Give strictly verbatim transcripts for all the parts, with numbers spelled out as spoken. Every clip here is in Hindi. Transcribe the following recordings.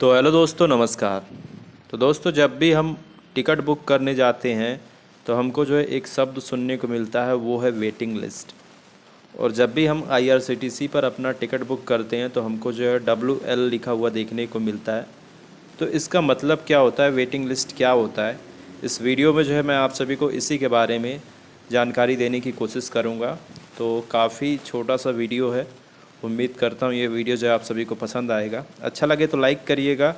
तो हेलो दोस्तों, नमस्कार। तो दोस्तों, जब भी हम टिकट बुक करने जाते हैं तो हमको जो है एक शब्द सुनने को मिलता है, वो है वेटिंग लिस्ट। और जब भी हम I R C T C पर अपना टिकट बुक करते हैं तो हमको जो है डब्ल्यू एल लिखा हुआ देखने को मिलता है। तो इसका मतलब क्या होता है, वेटिंग लिस्ट क्या होता है, इस वीडियो में जो है मैं आप सभी को इसी के बारे में जानकारी देने की कोशिश करूँगा। तो काफ़ी छोटा सा वीडियो है, उम्मीद करता हूँ ये वीडियो जो आप सभी को पसंद आएगा। अच्छा लगे तो लाइक करिएगा,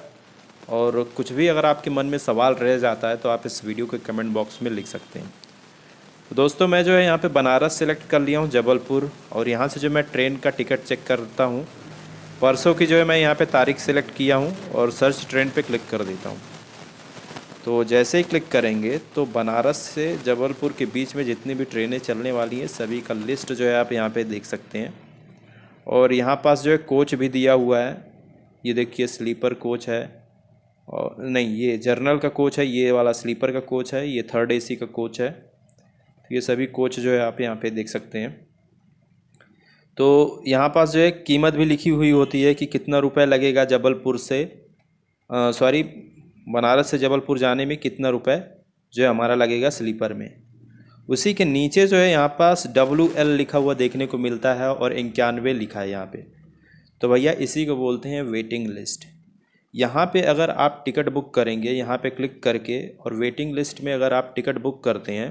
और कुछ भी अगर आपके मन में सवाल रह जाता है तो आप इस वीडियो के कमेंट बॉक्स में लिख सकते हैं। तो दोस्तों, मैं जो है यहाँ पे बनारस सेलेक्ट कर लिया हूँ, जबलपुर, और यहाँ से जो मैं ट्रेन का टिकट चेक करता हूँ। परसों की जो है मैं यहाँ पर तारीख सेलेक्ट किया हूँ और सर्च ट्रेन पर क्लिक कर देता हूँ। तो जैसे ही क्लिक करेंगे तो बनारस से जबलपुर के बीच में जितनी भी ट्रेनें चलने वाली हैं सभी का लिस्ट जो है आप यहाँ पर देख सकते हैं। और यहाँ पास जो है कोच भी दिया हुआ है, ये देखिए स्लीपर कोच है, और नहीं ये जर्नल का कोच है, ये वाला स्लीपर का कोच है, ये थर्ड एसी का कोच है। ये सभी कोच जो है आप यहाँ पे देख सकते हैं। तो यहाँ पास जो है कीमत भी लिखी हुई होती है कि कितना रुपए लगेगा जबलपुर से, सॉरी बनारस से जबलपुर जाने में कितना रुपए जो है हमारा लगेगा स्लीपर में। उसी के नीचे जो है यहाँ पास डब्ल्यू एल लिखा हुआ देखने को मिलता है और इक्यानवे लिखा है यहाँ पे। तो भैया इसी को बोलते हैं वेटिंग लिस्ट। यहाँ पे अगर आप टिकट बुक करेंगे, यहाँ पे क्लिक करके, और वेटिंग लिस्ट में अगर आप टिकट बुक करते हैं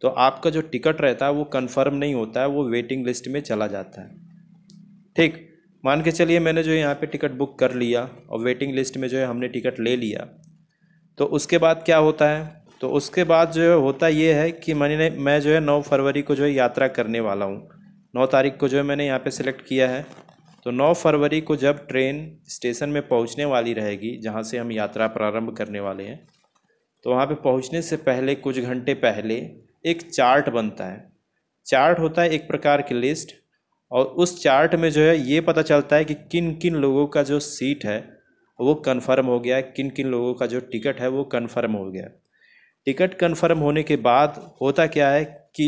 तो आपका जो टिकट रहता है वो कंफर्म नहीं होता है, वो वेटिंग लिस्ट में चला जाता है। ठीक मान के चलिए मैंने जो है यहाँ पर टिकट बुक कर लिया और वेटिंग लिस्ट में जो है हमने टिकट ले लिया। तो उसके बाद क्या होता है, तो उसके बाद जो है होता ये है कि मैंने मैं जो है नौ फरवरी को जो है यात्रा करने वाला हूँ। नौ तारीख को जो है मैंने यहाँ पे सिलेक्ट किया है। तो नौ फरवरी को जब ट्रेन स्टेशन में पहुँचने वाली रहेगी, जहाँ से हम यात्रा प्रारंभ करने वाले हैं, तो वहाँ पे पहुँचने से पहले कुछ घंटे पहले एक चार्ट बनता है। चार्ट होता है एक प्रकार की लिस्ट, और उस चार्ट में जो है ये पता चलता है कि किन किन लोगों का जो सीट है वो कन्फर्म हो गया है, किन किन लोगों का जो टिकट है वो कन्फर्म हो गया है। टिकट कंफर्म होने के बाद होता क्या है कि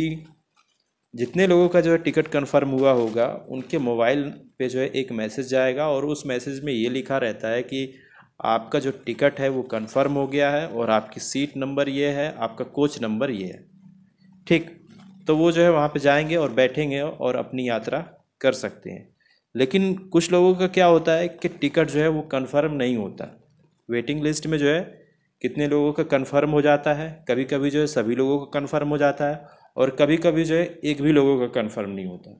जितने लोगों का जो है टिकट कंफर्म हुआ होगा उनके मोबाइल पे जो है एक मैसेज जाएगा, और उस मैसेज में ये लिखा रहता है कि आपका जो टिकट है वो कंफर्म हो गया है और आपकी सीट नंबर ये है, आपका कोच नंबर ये है। ठीक, तो वो जो है वहाँ पे जाएंगे और बैठेंगे और अपनी यात्रा कर सकते हैं। लेकिन कुछ लोगों का क्या होता है कि टिकट जो है वो कन्फर्म नहीं होता। वेटिंग लिस्ट में जो है कितने लोगों का कंफर्म हो जाता है, कभी कभी जो है सभी लोगों का कंफर्म हो जाता है, और कभी कभी जो है एक भी लोगों का कंफर्म नहीं होता।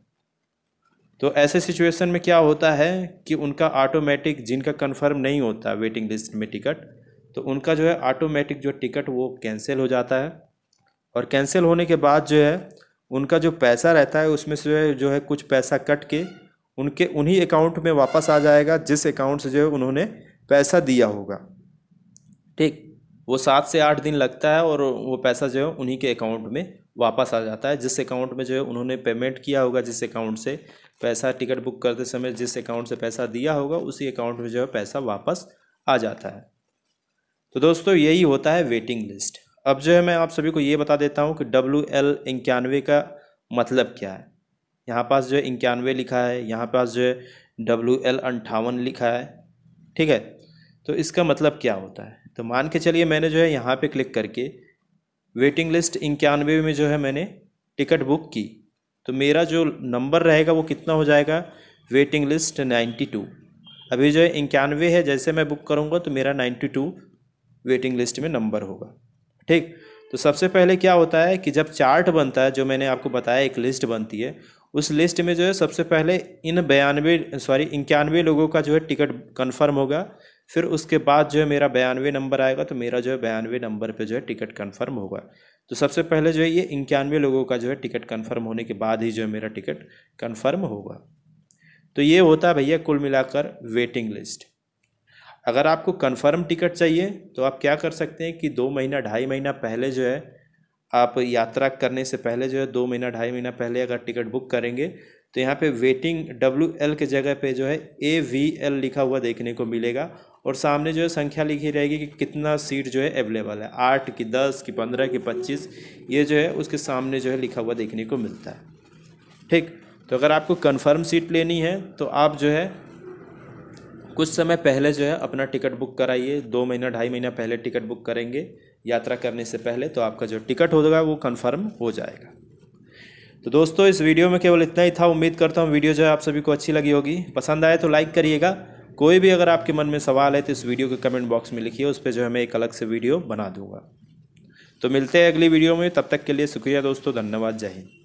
तो ऐसे सिचुएशन में क्या होता है कि उनका ऑटोमेटिक, जिनका कंफर्म नहीं होता वेटिंग लिस्ट में टिकट, तो उनका जो है ऑटोमेटिक जो टिकट वो कैंसिल हो जाता है। और कैंसिल होने के बाद जो है उनका जो पैसा रहता है उसमें से जो है जो है कुछ पैसा कट के उनके उन्हीं अकाउंट में वापस आ जाएगा जिस अकाउंट से जो है उन्होंने पैसा दिया होगा। ठीक, वो सात से आठ दिन लगता है और वो पैसा जो है उन्हीं के अकाउंट में वापस आ जाता है, जिस अकाउंट में जो है उन्होंने पेमेंट किया होगा, जिस अकाउंट से पैसा टिकट बुक करते समय जिस अकाउंट से पैसा दिया होगा उसी अकाउंट में जो है पैसा वापस आ जाता है। तो दोस्तों यही होता है वेटिंग लिस्ट। अब जो है मैं आप सभी को ये बता देता हूँ कि डब्ल्यू एल इक्यानवे का मतलब क्या है। यहाँ पास जो है इक्यानवे लिखा है, यहाँ पास जो है डब्ल्यू एल अंठावन लिखा है। ठीक है, तो इसका मतलब क्या होता है, तो मान के चलिए मैंने जो है यहाँ पे क्लिक करके वेटिंग लिस्ट इक्यानवे में जो है मैंने टिकट बुक की, तो मेरा जो नंबर रहेगा वो कितना हो जाएगा, वेटिंग लिस्ट नाइन्टी टू। अभी जो है इक्यानवे है, जैसे मैं बुक करूँगा तो मेरा नाइन्टी टू वेटिंग लिस्ट में नंबर होगा। ठीक, तो सबसे पहले क्या होता है कि जब चार्ट बनता है, जो मैंने आपको बताया एक लिस्ट बनती है, उस लिस्ट में जो है सबसे पहले इन बयानवे सॉरी इक्यानवे लोगों का जो है टिकट कन्फर्म होगा, फिर उसके बाद जो है मेरा बयानवे नंबर आएगा, तो मेरा जो है बयानवे नंबर पे जो है टिकट कंफर्म होगा। तो सबसे पहले जो है ये इक्यानवे लोगों का जो है टिकट कंफर्म होने के बाद ही जो है मेरा टिकट कंफर्म होगा। तो ये होता है भैया कुल मिलाकर वेटिंग लिस्ट। अगर आपको कंफर्म टिकट चाहिए तो आप क्या कर सकते हैं कि दो महीना ढाई महीना पहले जो है आप यात्रा करने से पहले जो है दो महीना ढाई महीना पहले अगर टिकट बुक करेंगे तो यहाँ पे वेटिंग डब्ल्यू एल के जगह पे जो है ए वी एल लिखा हुआ देखने को मिलेगा, और सामने जो है संख्या लिखी रहेगी कि कितना सीट जो है अवेलेबल है, आठ की, दस की, पंद्रह की, पच्चीस, ये जो है उसके सामने जो है लिखा हुआ देखने को मिलता है। ठीक, तो अगर आपको कंफर्म सीट लेनी है तो आप जो है कुछ समय पहले जो है अपना टिकट बुक कराइए, दो महीना ढाई महीना पहले टिकट बुक करेंगे यात्रा करने से पहले, तो आपका जो टिकट होगा वो कंफर्म हो जाएगा। तो दोस्तों इस वीडियो में केवल इतना ही था। उम्मीद करता हूँ वीडियो जो है आप सभी को अच्छी लगी होगी। पसंद आए तो लाइक करिएगा। कोई भी अगर आपके मन में सवाल है तो इस वीडियो के कमेंट बॉक्स में लिखिए, उस पर जो है मैं एक अलग से वीडियो बना दूंगा। तो मिलते हैं अगली वीडियो में, तब तक के लिए शुक्रिया दोस्तों, धन्यवाद, जय हिंद।